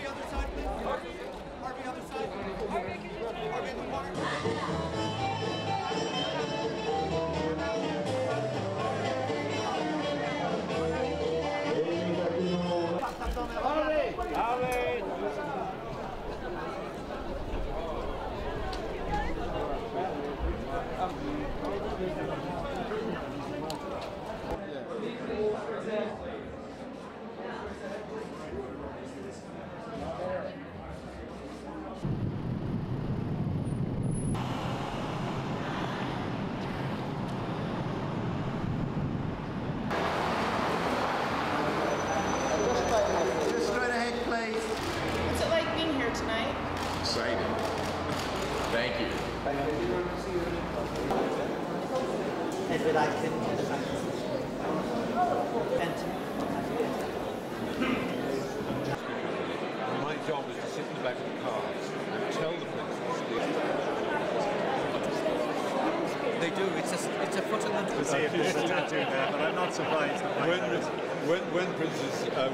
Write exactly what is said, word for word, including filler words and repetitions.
Harvey, other side, please. Harvey, Harvey, other side. Harvey, can you Harvey, the water. Harvey! Harvey! Tonight. Exciting. Thank you. My job is to sit in the back of the car and tell the princess. They do. It's a, it's a foot and a half. To see if there's a tattoo there, but I'm not surprised. When, when, when princess. Um,